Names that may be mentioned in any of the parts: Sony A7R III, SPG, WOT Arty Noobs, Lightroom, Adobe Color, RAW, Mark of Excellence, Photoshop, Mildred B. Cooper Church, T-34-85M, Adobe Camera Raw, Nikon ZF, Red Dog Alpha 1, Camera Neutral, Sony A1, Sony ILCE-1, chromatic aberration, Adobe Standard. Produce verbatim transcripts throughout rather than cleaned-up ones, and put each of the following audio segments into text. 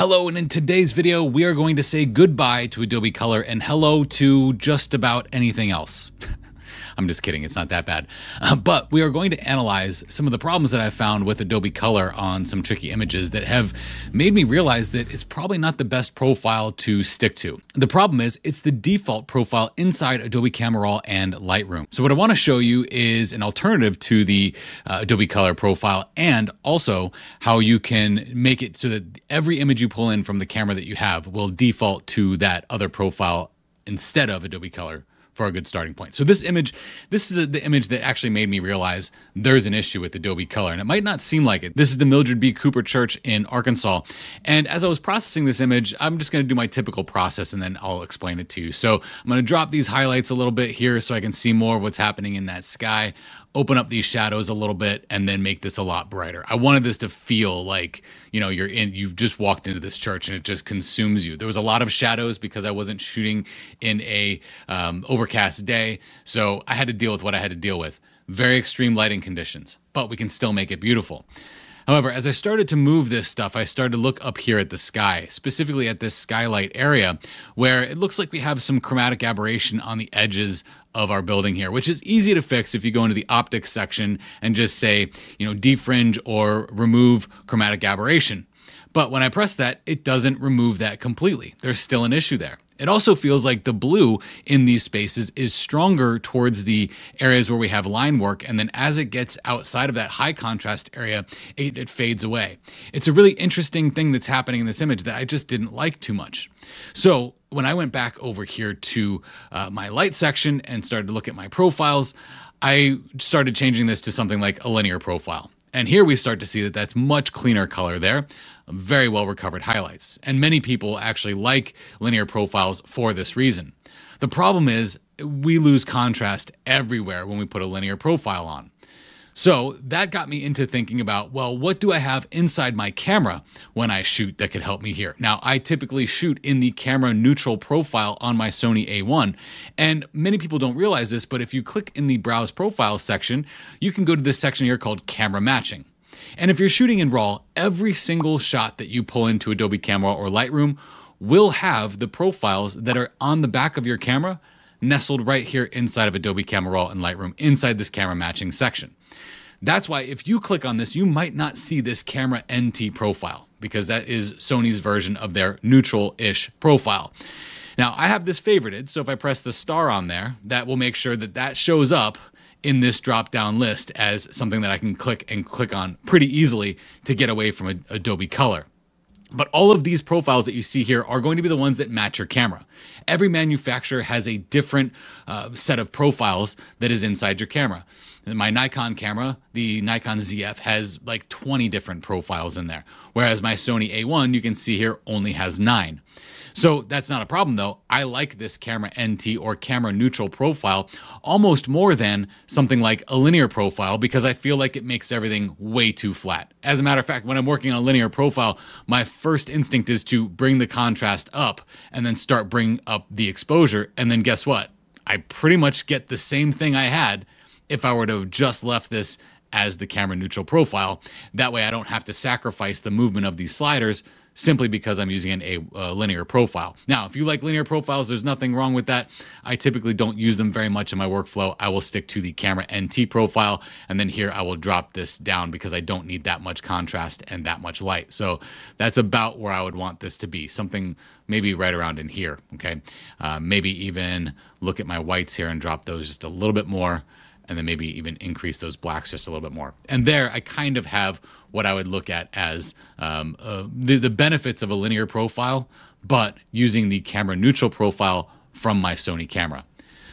Hello, and in today's video, we are going to say goodbye to Adobe Color and hello to just about anything else. I'm just kidding, it's not that bad. Uh, but we are going to analyze some of the problems that I've found with Adobe Color on some tricky images that have made me realize that it's probably not the best profile to stick to. The problem is it's the default profile inside Adobe Camera Raw and Lightroom. So what I wanna show you is an alternative to the uh, Adobe Color profile and also how you can make it so that every image you pull in from the camera that you have will default to that other profile instead of Adobe Color for a good starting point. So this image, this is the image that actually made me realize there's an issue with Adobe Color, and it might not seem like it. This is the Mildred B. Cooper Church in Arkansas. And as I was processing this image, I'm just gonna do my typical process and then I'll explain it to you. So I'm gonna drop these highlights a little bit here so I can see more of what's happening in that sky, open up these shadows a little bit, and then make this a lot brighter. I wanted this to feel like, you know, you're in, you've just walked into this church and it just consumes you. There was a lot of shadows because I wasn't shooting in a um, overcast day. So I had to deal with what I had to deal with. Very extreme lighting conditions, but we can still make it beautiful. However, as I started to move this stuff, I started to look up here at the sky, specifically at this skylight area, where it looks like we have some chromatic aberration on the edges of our building here, which is easy to fix if you go into the optics section and just say, you know, defringe or remove chromatic aberration. But when I press that, it doesn't remove that completely. There's still an issue there. It also feels like the blue in these spaces is stronger towards the areas where we have line work. And then as it gets outside of that high contrast area, it, it fades away. It's a really interesting thing that's happening in this image that I just didn't like too much. So when I went back over here to uh, my light section and started to look at my profiles, I started changing this to something like a linear profile. And here we start to see that that's much cleaner color there, very well recovered highlights. And many people actually like linear profiles for this reason. The problem is we lose contrast everywhere when we put a linear profile on. So that got me into thinking about, well, what do I have inside my camera when I shoot that could help me here? Now, I typically shoot in the Camera Neutral profile on my Sony A one, and many people don't realize this, but if you click in the Browse Profiles section, you can go to this section here called Camera Matching. And if you're shooting in RAW, every single shot that you pull into Adobe Camera or Lightroom will have the profiles that are on the back of your camera nestled right here inside of Adobe Camera Raw and Lightroom inside this Camera Matching section. That's why if you click on this, you might not see this Camera N T profile because that is Sony's version of their neutral-ish profile. Now, I have this favorited, so if I press the star on there, that will make sure that that shows up in this drop-down list as something that I can click and click on pretty easily to get away from Adobe Color. But all of these profiles that you see here are going to be the ones that match your camera. Every manufacturer has a different uh, set of profiles that is inside your camera. In my Nikon camera, the Nikon Z F has like twenty different profiles in there, whereas my Sony A one, you can see here, only has nine. So that's not a problem though. I like this Camera N T or Camera Neutral profile almost more than something like a linear profile because I feel like it makes everything way too flat. As a matter of fact, when I'm working on a linear profile, my first instinct is to bring the contrast up and then start bringing up the exposure. And then guess what? I pretty much get the same thing I had if I were to have just left this as the Camera Neutral profile. That way I don't have to sacrifice the movement of these sliders simply because I'm using an, a uh, linear profile. Now, if you like linear profiles, there's nothing wrong with that. I typically don't use them very much in my workflow. I will stick to the Camera N T profile, and then here I will drop this down because I don't need that much contrast and that much light. So that's about where I would want this to be, something maybe right around in here, okay? Uh, maybe even look at my whites here and drop those just a little bit more, and then maybe even increase those blacks just a little bit more. And there I kind of have what I would look at as um, uh, the, the benefits of a linear profile, but using the Camera Neutral profile from my Sony camera.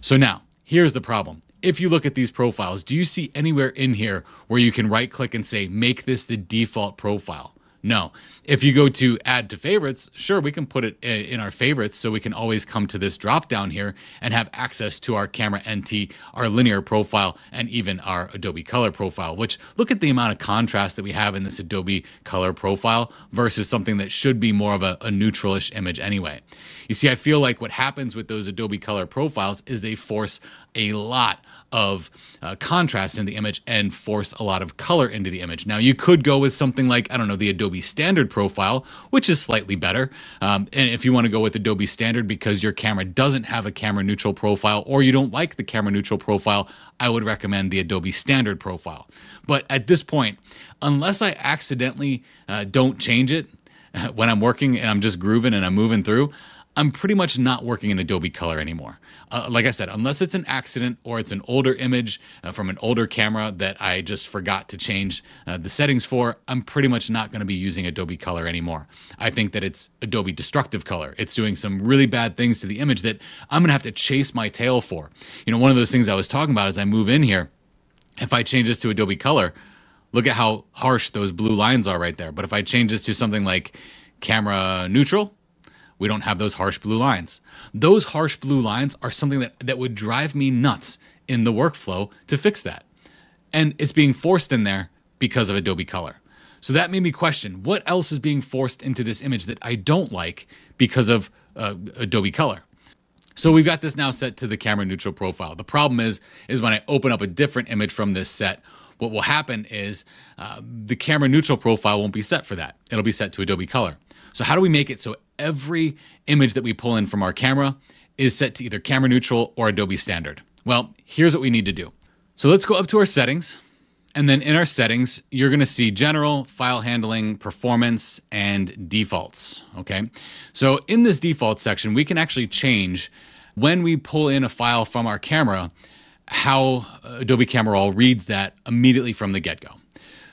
So now here's the problem. If you look at these profiles, do you see anywhere in here where you can right click and say, make this the default profile? No. If you go to add to favorites, sure, we can put it in our favorites so we can always come to this drop down here and have access to our Camera N T, our linear profile, and even our Adobe Color profile, which look at the amount of contrast that we have in this Adobe Color profile versus something that should be more of a, a neutralish image anyway. You see, I feel like what happens with those Adobe Color profiles is they force a lot of uh, contrast in the image and force a lot of color into the image. Now, you could go with something like, I don't know, the Adobe Adobe Standard profile, which is slightly better. Um, and if you want to go with Adobe Standard because your camera doesn't have a camera neutral profile, or you don't like the camera neutral profile, I would recommend the Adobe Standard profile. But at this point, unless I accidentally uh, don't change it when I'm working and I'm just grooving and I'm moving through, I'm pretty much not working in Adobe Color anymore. Uh, like I said, unless it's an accident or it's an older image uh, from an older camera that I just forgot to change uh, the settings for, I'm pretty much not going to be using Adobe Color anymore. I think that it's Adobe destructive color. It's doing some really bad things to the image that I'm going to have to chase my tail for. You know, one of those things I was talking about as I move in here, if I change this to Adobe Color, look at how harsh those blue lines are right there. But if I change this to something like Camera Neutral, we don't have those harsh blue lines. Those harsh blue lines are something that, that would drive me nuts in the workflow to fix that. And it's being forced in there because of Adobe Color. So that made me question, what else is being forced into this image that I don't like because of uh, Adobe Color? So we've got this now set to the camera neutral profile. The problem is, is when I open up a different image from this set, what will happen is uh, the camera neutral profile won't be set for that. It'll be set to Adobe Color. So how do we make it so every image that we pull in from our camera is set to either camera neutral or Adobe Standard? Well, here's what we need to do. So let's go up to our settings. And then in our settings, you're going to see general, file handling, performance, and defaults. Okay. So in this default section, we can actually change when we pull in a file from our camera, how Adobe Camera Raw reads that immediately from the get-go.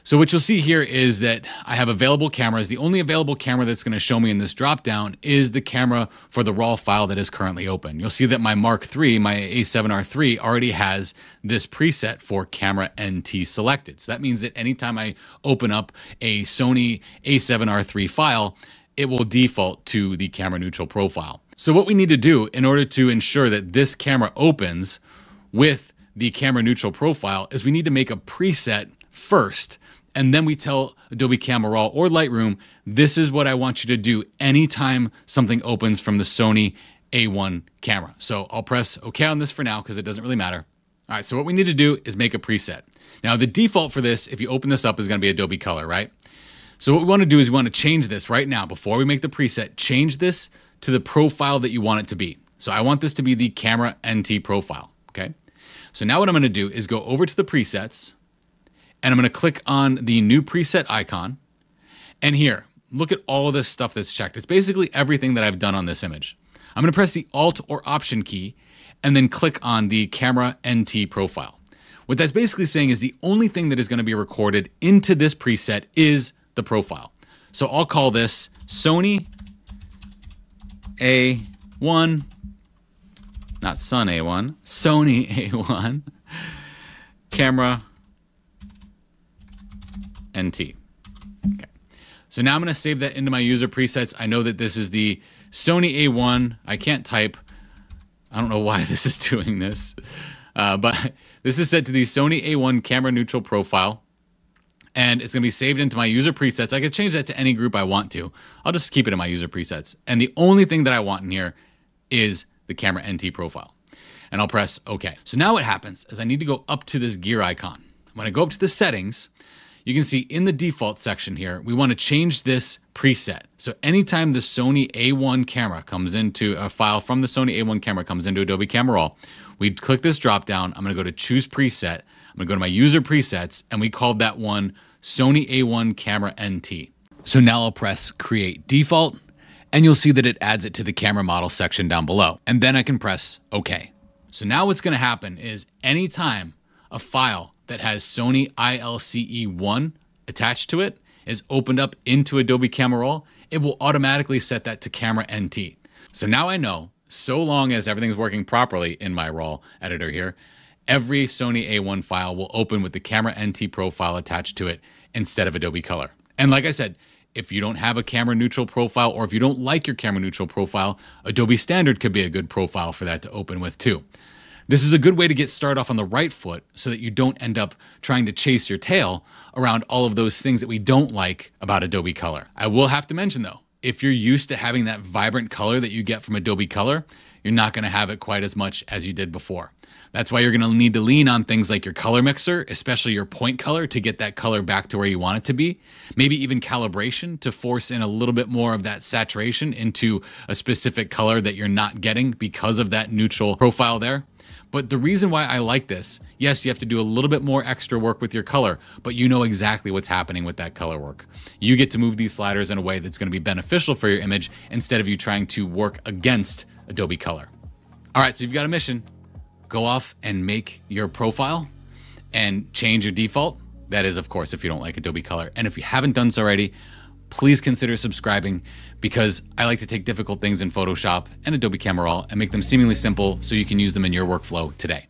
So what you'll see here is that I have available cameras. The only available camera that's going to show me in this dropdown is the camera for the RAW file that is currently open. You'll see that my Mark three, my A seven R three, already has this preset for camera N T selected. So that means that anytime I open up a Sony A seven R three file, it will default to the camera neutral profile. So what we need to do in order to ensure that this camera opens with the camera neutral profile is we need to make a preset first. And then we tell Adobe Camera Raw or Lightroom, this is what I want you to do anytime something opens from the Sony A one camera. So I'll press OK on this for now because it doesn't really matter. All right, so what we need to do is make a preset. Now the default for this, if you open this up, is going to be Adobe Color, right? So what we want to do is we want to change this right now. Before we make the preset, change this to the profile that you want it to be. So I want this to be the Camera N T profile, okay? So now what I'm going to do is go over to the presets, and I'm going to click on the new preset icon. And here, look at all of this stuff that's checked. It's basically everything that I've done on this image. I'm going to press the Alt or Option key and then click on the Camera N T profile. What that's basically saying is the only thing that is going to be recorded into this preset is the profile. So I'll call this Sony A one, not Sun A one, Sony A one, Camera N T. Okay. So now I'm going to save that into my user presets. I know that this is the Sony A one. I can't type. I don't know why this is doing this, uh, but this is set to the Sony A one camera neutral profile, and it's going to be saved into my user presets. I could change that to any group I want to. I'll just keep it in my user presets. And the only thing that I want in here is the camera N T profile, and I'll press OK. So now what happens is I need to go up to this gear icon. When I go up to the settings, you can see in the default section here, we want to change this preset. So anytime the Sony A one camera comes into a file from the Sony A one camera comes into Adobe Camera Raw, we click this drop down. I'm going to go to choose preset. I'm going to go to my user presets, and we called that one Sony A one camera N T. So now I'll press create default, and you'll see that it adds it to the camera model section down below. And then I can press OK. So now what's going to happen is anytime a file that has Sony I L C E one attached to it is opened up into Adobe Camera Raw, it will automatically set that to Camera N T. So now I know, so long as everything's working properly in my RAW editor here, every Sony A one file will open with the Camera N T profile attached to it instead of Adobe Color. And like I said, if you don't have a camera neutral profile, or if you don't like your camera neutral profile, Adobe Standard could be a good profile for that to open with too. This is a good way to get started off on the right foot so that you don't end up trying to chase your tail around all of those things that we don't like about Adobe Color. I will have to mention though, if you're used to having that vibrant color that you get from Adobe Color, you're not going to have it quite as much as you did before. That's why you're going to need to lean on things like your color mixer, especially your point color, to get that color back to where you want it to be. Maybe even calibration to force in a little bit more of that saturation into a specific color that you're not getting because of that neutral profile there. But the reason why I like this, yes, you have to do a little bit more extra work with your color, but you know exactly what's happening with that color work. You get to move these sliders in a way that's going to be beneficial for your image instead of you trying to work against Adobe Color. All right, so you've got a mission. Go off and make your profile and change your default. That is, of course, if you don't like Adobe Color. And if you haven't done so already, please consider subscribing, because I like to take difficult things in Photoshop and Adobe Camera Raw and make them seemingly simple so you can use them in your workflow today.